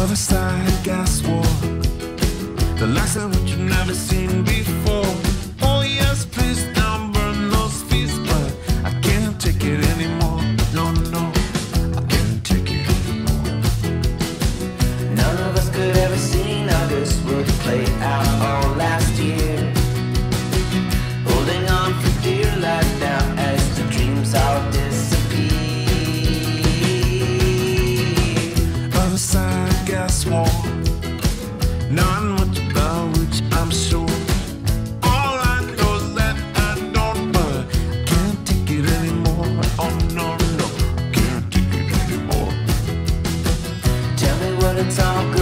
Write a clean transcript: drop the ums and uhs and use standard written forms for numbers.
Otherside Gas War, the likes of which you've never seen before. Oh yes, please don't burn those feast, but I can't take it anymore. No, no, I can't take it anymore. None of us could ever see how this would play out all last year, holding on for dear life now as the dreams all disappear. Otherside Gas War, knowing much about which I'm sure. All I know is that I don't, but I can't take it anymore. Oh no, no, can't take it anymore. Tell me what it's all good.